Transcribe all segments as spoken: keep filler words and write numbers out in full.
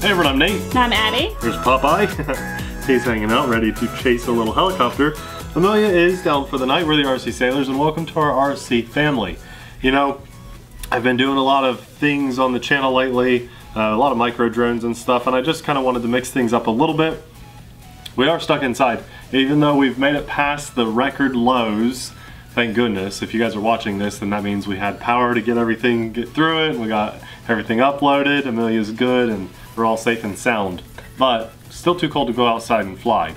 Hey everyone, I'm Nate. And I'm Addie. There's Popeye. He's hanging out, ready to chase a little helicopter. Amelia is down for the night. We're the R C Sailors, and welcome to our R C family. You know, I've been doing a lot of things on the channel lately, uh, a lot of micro drones and stuff, and I just kind of wanted to mix things up a little bit. We are stuck inside. Even though we've made it past the record lows, thank goodness. If you guys are watching this, then that means we had power to get everything, get through it, and we got everything uploaded, Amelia's good, and we're all safe and sound. But still too cold to go outside and fly.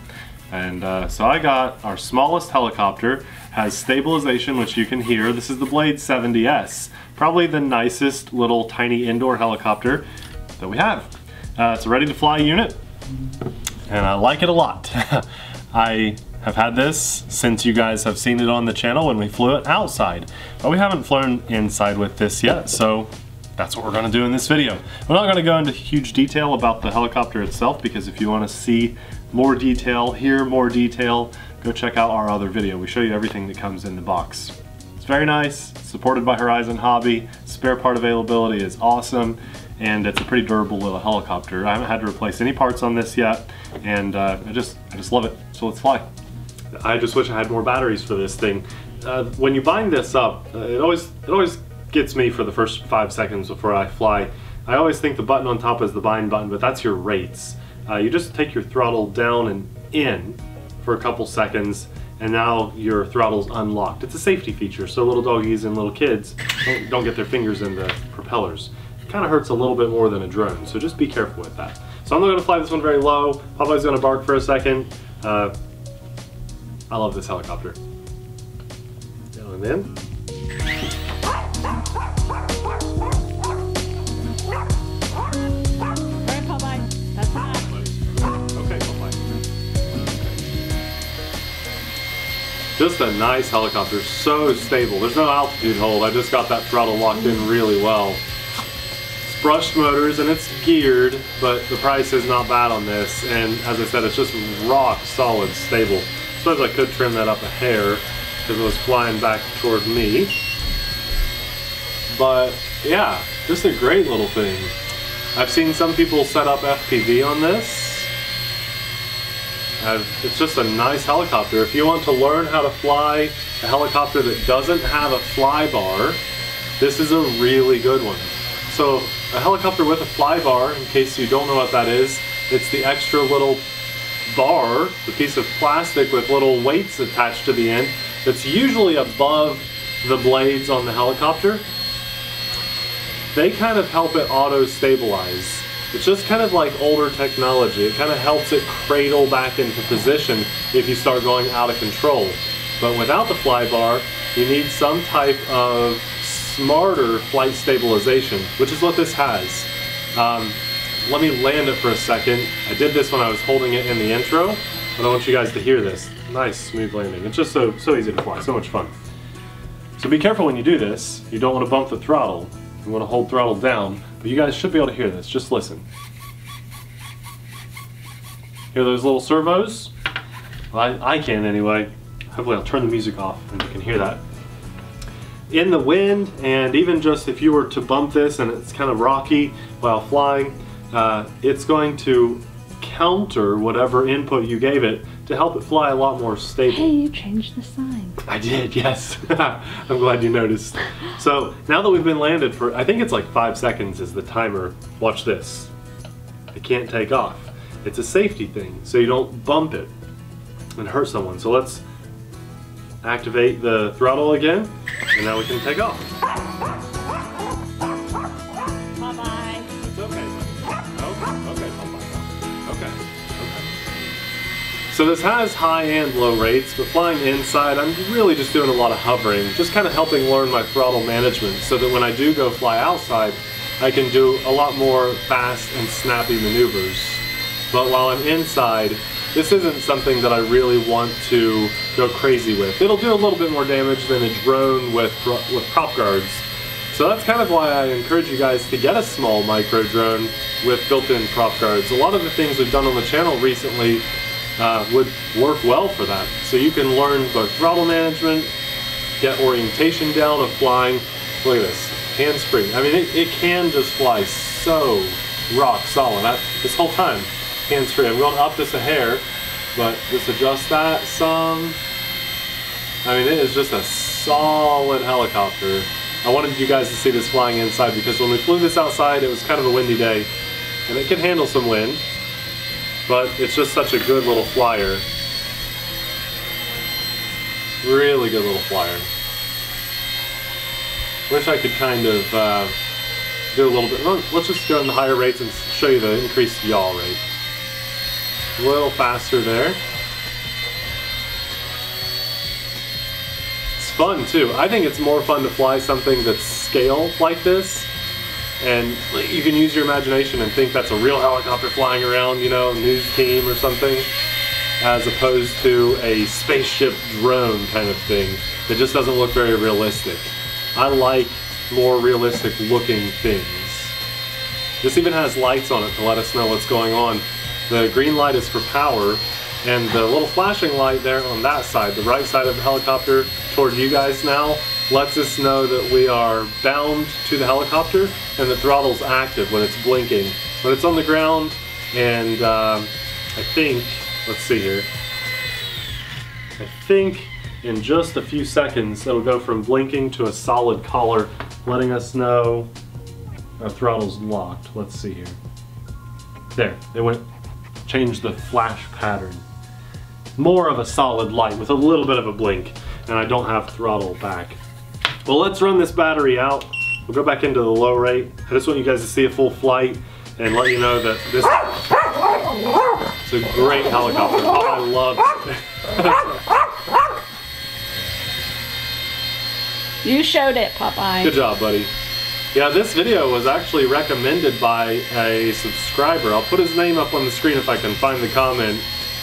And uh, so I got our smallest helicopter, has stabilization, which you can hear. This is the Blade seventy S. Probably the nicest little tiny indoor helicopter that we have. Uh, it's a ready to fly unit, and I like it a lot. I have had this since you guys have seen it on the channel when we flew it outside. But we haven't flown inside with this yet, so that's what we're gonna do in this video. We're not gonna go into huge detail about the helicopter itself, because if you wanna see more detail, hear more detail, go check out our other video. We show you everything that comes in the box. It's very nice, supported by Horizon Hobby, spare part availability is awesome, and it's a pretty durable little helicopter. I haven't had to replace any parts on this yet, and uh, I just I just love it, so let's fly. I just wish I had more batteries for this thing. Uh, when you bind this up, uh, it always it always gets me for the first five seconds before I fly. I always think the button on top is the bind button, but that's your rates. Uh, you just take your throttle down and in for a couple seconds, and now your throttle's unlocked. It's a safety feature, so little doggies and little kids don't, don't get their fingers in the propellers. It kind of hurts a little bit more than a drone, so just be careful with that. So I'm not gonna fly this one very low. Popeye's gonna bark for a second. Uh, I love this helicopter. Down and in. Just a nice helicopter, so stable. There's no altitude hold. I just got that throttle locked in really well. It's brushed motors and it's geared, but the price is not bad on this. And as I said, it's just rock solid, stable. I suppose I could trim that up a hair because it was flying back toward me. But yeah, just a great little thing. I've seen some people set up F P V on this. I've, it's just a nice helicopter. If you want to learn how to fly a helicopter that doesn't have a fly bar, this is a really good one. So a helicopter with a fly bar, in case you don't know what that is, it's the extra little bar, the piece of plastic with little weights attached to the end, that's usually above the blades on the helicopter. They kind of help it auto-stabilize. It's just kind of like older technology. It kind of helps it cradle back into position if you start going out of control. But without the fly bar, you need some type of smarter flight stabilization, which is what this has. Um, let me land it for a second. I did this when I was holding it in the intro, but I want you guys to hear this. Nice, smooth landing. It's just so, so easy to fly, so much fun. So be careful when you do this. You don't want to bump the throttle. You want to hold throttle down, but you guys should be able to hear this. Just listen. Hear those little servos? Well, I, I can anyway. Hopefully I'll turn the music off and you can hear that. In the wind, and even just if you were to bump this and it's kind of rocky while flying, uh, it's going to counter whatever input you gave it to help it fly a lot more stable. Hey, you changed the sign. I did, yes. I'm glad you noticed. So now that we've been landed for, I think it's like five seconds is the timer. Watch this. It can't take off. It's a safety thing, so you don't bump it and hurt someone. So let's activate the throttle again, and now we can take off. Bye-bye. It's okay. Okay, okay, bye-bye. Okay, okay. So this has high and low rates, but flying inside, I'm really just doing a lot of hovering, just kind of helping learn my throttle management so that when I do go fly outside, I can do a lot more fast and snappy maneuvers. But while I'm inside, this isn't something that I really want to go crazy with. It'll do a little bit more damage than a drone with, with prop guards. So that's kind of why I encourage you guys to get a small micro drone with built-in prop guards. A lot of the things we've done on the channel recently Uh, would work well for that. So you can learn both throttle management, get orientation down of flying. Look at this, hands free. I mean, it, it can just fly so rock solid. I, this whole time, hands-free. I'm going up just a hair, but just adjust that some. I mean, it is just a solid helicopter. I wanted you guys to see this flying inside, because when we flew this outside, it was kind of a windy day, and it can handle some wind, but it's just such a good little flyer. Really good little flyer. Wish I could kind of uh, do a little bit. Let's just go in the higher rates and show you the increased yaw rate. A little faster there. It's fun too. I think it's more fun to fly something that's scale like this, and you can use your imagination and think that's a real helicopter flying around, you know, news team or something, as opposed to a spaceship drone kind of thing that just doesn't look very realistic. I like more realistic looking things. This even has lights on it to let us know what's going on. The green light is for power, and the little flashing light there on that side, the right side of the helicopter toward you guys now, lets us know that we are bound to the helicopter and the throttle's active when it's blinking. When it's on the ground, and uh, I think, let's see here, I think in just a few seconds it'll go from blinking to a solid color, letting us know our throttle's locked. Let's see here. There, it went, changed the flash pattern. More of a solid light with a little bit of a blink, and I don't have throttle back. Well, let's run this battery out. We'll go back into the low rate. I just want you guys to see a full flight and let you know that this is a great helicopter. Oh, I love it. You showed it, Popeye. Good job, buddy. Yeah, this video was actually recommended by a subscriber. I'll put his name up on the screen if I can find the comment.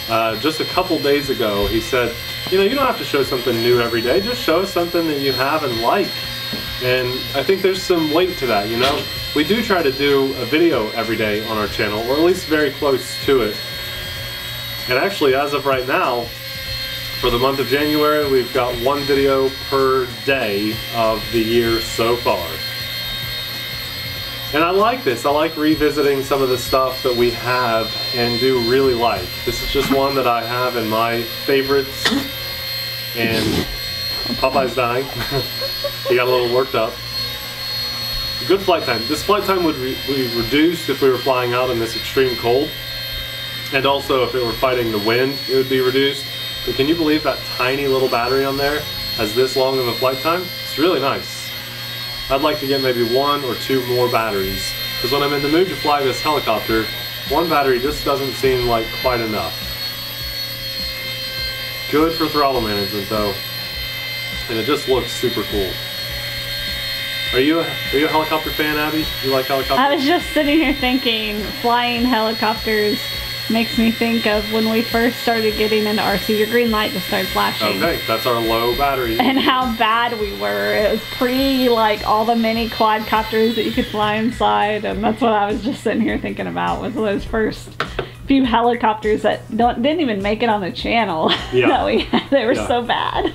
Uh, just a couple days ago, he said, you know, you don't have to show something new every day. Just show something that you have and like. And I think there's some weight to that, you know? We do try to do a video every day on our channel, or at least very close to it. And actually, as of right now, for the month of January, we've got one video per day of the year so far. And I like this. I like revisiting some of the stuff that we have and do really like. This is just one that I have in my favorites. And Popeye's dying. He got a little worked up. Good flight time. This flight time would be reduced if we were flying out in this extreme cold. And also if it were fighting the wind, it would be reduced. But can you believe that tiny little battery on there has this long of a flight time? It's really nice. I'd like to get maybe one or two more batteries, because when I'm in the mood to fly this helicopter, one battery just doesn't seem like quite enough. Good for throttle management though, and it just looks super cool. Are you a, are you a helicopter fan, Abby? You like helicopters? I was just sitting here thinking, flying helicopters makes me think of when we first started getting into R C, your green light just started flashing. Okay, that's our low battery. And how bad we were. It was pre, like, all the mini quadcopters that you could fly inside, and that's what I was just sitting here thinking about, was those first few helicopters that don't, didn't even make it on the channel. Yeah. that we had. They were yeah. so bad.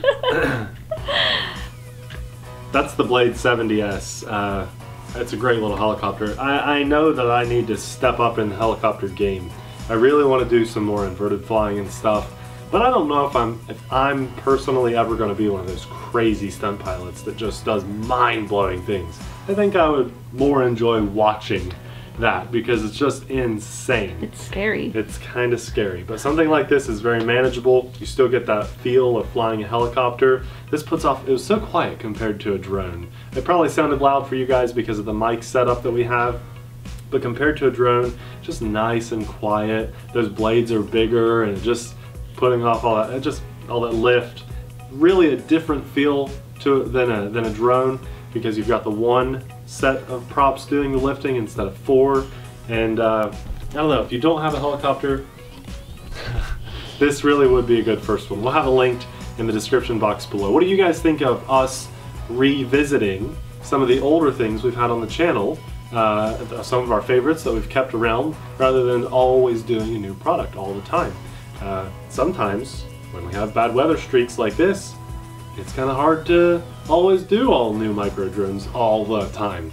That's the Blade seventy S. Uh, it's a great little helicopter. I, I know that I need to step up in the helicopter game. I really want to do some more inverted flying and stuff, but I don't know if I'm if I'm personally ever going to be one of those crazy stunt pilots that just does mind-blowing things. I think I would more enjoy watching that, because it's just insane. It's scary. It's kind of scary, but something like this is very manageable. You still get that feel of flying a helicopter. This puts off, it was so quiet compared to a drone. It probably sounded loud for you guys because of the mic setup that we have, but compared to a drone, just nice and quiet. Those blades are bigger and just putting off all that, just all that lift. Really a different feel to it than a, than a drone, because you've got the one set of props doing the lifting instead of four. And uh, I don't know, if you don't have a helicopter, this really would be a good first one. We'll have it linked in the description box below. What do you guys think of us revisiting some of the older things we've had on the channel? Uh, some of our favorites that we've kept around, rather than always doing a new product all the time. Uh, sometimes, when we have bad weather streaks like this, it's kind of hard to always do all new micro drones all the time.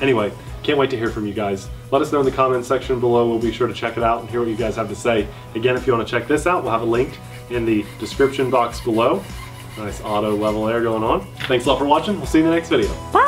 Anyway, can't wait to hear from you guys. Let us know in the comments section below. We'll be sure to check it out and hear what you guys have to say. Again, if you want to check this out, we'll have a link in the description box below. Nice auto level air going on. Thanks a lot for watching. We'll see you in the next video. Bye!